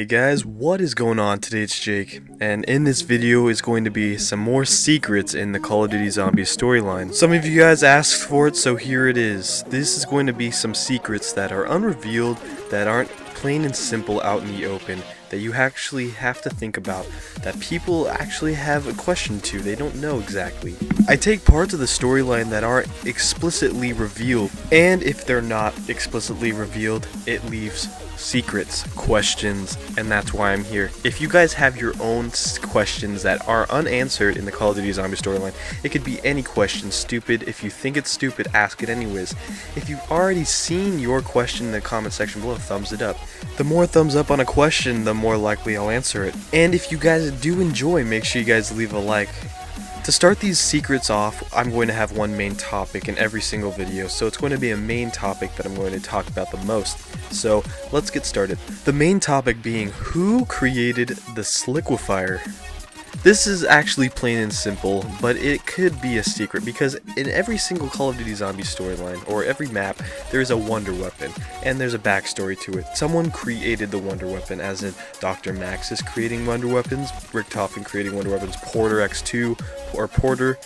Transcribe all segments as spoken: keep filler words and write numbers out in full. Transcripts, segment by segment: Hey guys, what is going on? Today it's Jake, and in this video is going to be some more secrets in the Call of Duty Zombies storyline. Some of you guys asked for it, so here it is. This is going to be some secrets that are unrevealed, that aren't plain and simple out in the open, that you actually have to think about, that people actually have a question to, they don't know exactly. I take parts of the storyline that aren't explicitly revealed, and if they're not explicitly revealed, it leaves secrets, questions, and that's why I'm here. If you guys have your own questions that are unanswered in the Call of Duty Zombies storyline, it could be any question, stupid. If you think it's stupid, ask it anyways. If you've already seen your question in the comment section below, thumbs it up. The more thumbs up on a question, the more likely I'll answer it. And if you guys do enjoy, make sure you guys leave a like. To start these secrets off, I'm going to have one main topic in every single video, so it's going to be a main topic that I'm going to talk about the most. So let's get started. The main topic being, who created the Sliquifier? This is actually plain and simple, but it could be a secret because in every single Call of Duty Zombies storyline, or every map, there is a wonder weapon, and there's a backstory to it. Someone created the wonder weapon, as in Doctor Maxis creating wonder weapons, Richtofen creating wonder weapons, Porter X two, or Porter,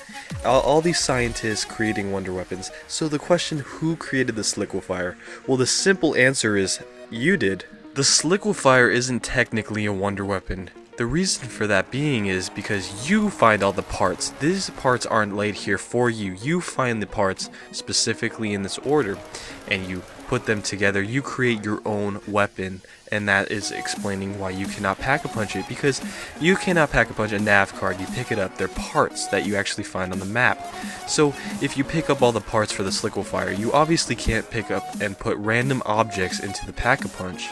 all, all these scientists creating wonder weapons. So the question, who created the Sliquifier? Well, the simple answer is, you did. The Sliquifier isn't technically a wonder weapon. The reason for that being is because you find all the parts. These parts aren't laid here for you. You find the parts specifically in this order and you put them together. You create your own weapon, and that is explaining why you cannot pack-a-punch it, because you cannot pack-a-punch a nav card. You pick it up. They're parts that you actually find on the map. So if you pick up all the parts for the Sliquifier, you obviously can't pick up and put random objects into the pack-a-punch.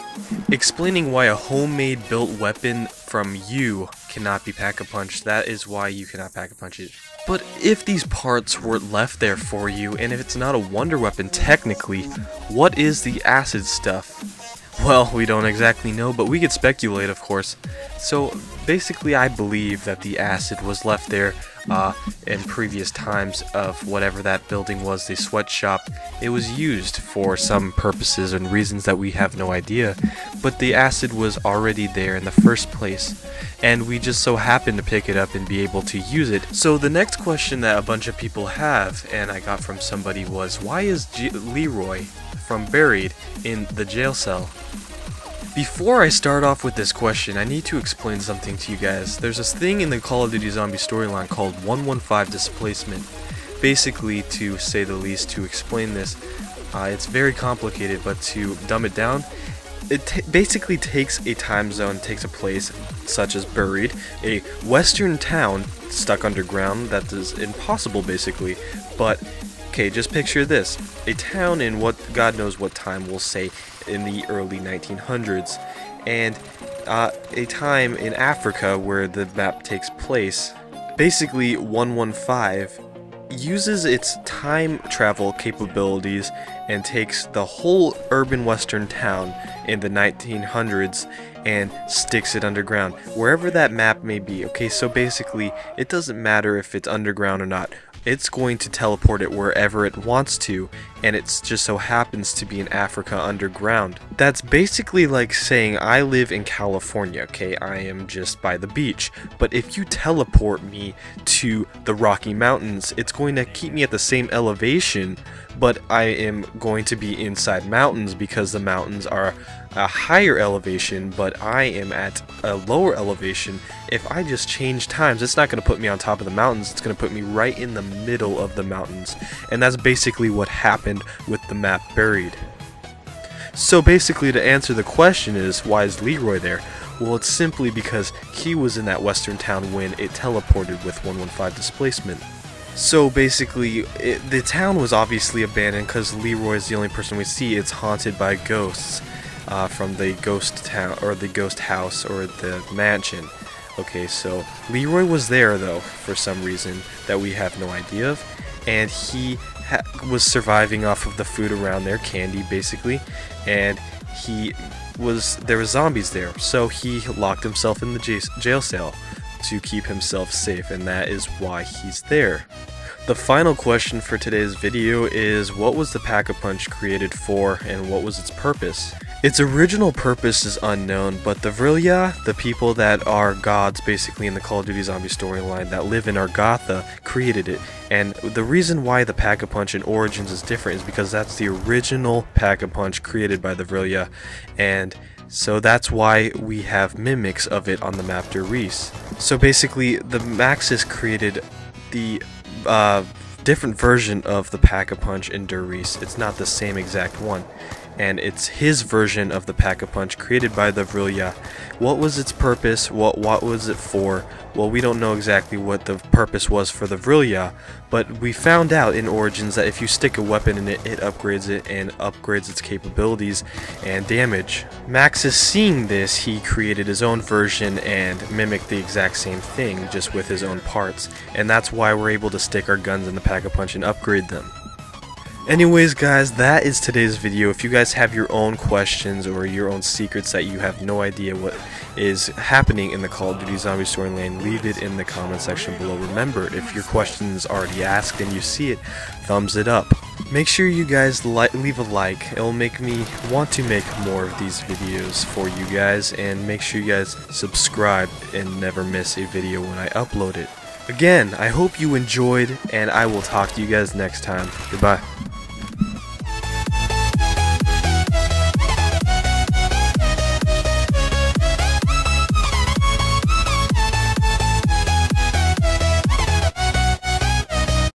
Explaining why a homemade built weapon from you cannot be pack-a-punched, that is why you cannot pack-a-punch it. But if these parts were left there for you, and if it's not a wonder weapon technically, what is the acid stuff? Well, we don't exactly know, but we could speculate, of course. So basically, I believe that the acid was left there uh, in previous times of whatever that building was, the sweatshop. It was used for some purposes and reasons that we have no idea, but the acid was already there in the first place, and we just so happened to pick it up and be able to use it. So the next question that a bunch of people have, and I got from somebody, was why is G- Leroy from Buried in the jail cell? Before I start off with this question, I need to explain something to you guys. There's this thing in the Call of Duty Zombie storyline called one one five Displacement. Basically, to say the least, to explain this, uh, it's very complicated, but to dumb it down, it t basically takes a time zone, takes a place such as Buried, a western town stuck underground that is impossible basically, but okay, just picture this, a town in what God knows what time, we'll say in the early nineteen hundreds, and uh, a time in Africa where the map takes place. Basically, one one five uses its time travel capabilities and takes the whole urban western town in the nineteen hundreds and sticks it underground, wherever that map may be. Okay, so basically, it doesn't matter if it's underground or not. It's going to teleport it wherever it wants to, and it just so happens to be in Africa underground. That's basically like saying I live in California, okay, I am just by the beach, but if you teleport me to the Rocky Mountains, it's going to keep me at the same elevation, but I am going to be inside mountains because the mountains are a higher elevation, but I am at a lower elevation. If I just change times, it's not going to put me on top of the mountains, it's going to put me right in the middle of the mountains, and that's basically what happened with the map Buried. So basically, to answer the question is, why is Leroy there? Well, it's simply because he was in that western town when it teleported with one one five Displacement. So basically, it, the town was obviously abandoned because Leroy is the only person we see. It's haunted by ghosts. Uh, from the ghost town, or the ghost house, or the mansion. Okay, so Leroy was there though for some reason that we have no idea of, and he ha was surviving off of the food around there, candy basically, and he was there were zombies there, so he locked himself in the j jail cell to keep himself safe, and that is why he's there. The final question for today's video is, what was the Pack-a-Punch created for, and what was its purpose? Its original purpose is unknown, but the Vril-ya, the people that are gods basically in the Call of Duty Zombie storyline that live in Argatha, created it. And the reason why the Pack-a-Punch in Origins is different is because that's the original Pack-a-Punch created by the Vril-ya, and so that's why we have mimics of it on the map Der Eise. So basically, the Maxis created the uh, different version of the Pack-a-Punch in Der Eise. It's not the same exact one. And it's his version of the Pack-a-Punch created by the Vril-ya. What was its purpose? What what was it for? Well, we don't know exactly what the purpose was for the Vril-ya, but we found out in Origins that if you stick a weapon in it, it upgrades it and upgrades its capabilities and damage. Maxis, seeing this, he created his own version and mimicked the exact same thing, just with his own parts. And that's why we're able to stick our guns in the Pack-a-Punch and upgrade them. Anyways guys, that is today's video. If you guys have your own questions or your own secrets that you have no idea what is happening in the Call of Duty Zombie storyline, leave it in the comment section below. Remember, if your question is already asked and you see it, thumbs it up. Make sure you guys li leave a like. It'll make me want to make more of these videos for you guys, and make sure you guys subscribe and never miss a video when I upload it. Again, I hope you enjoyed, and I will talk to you guys next time. Goodbye.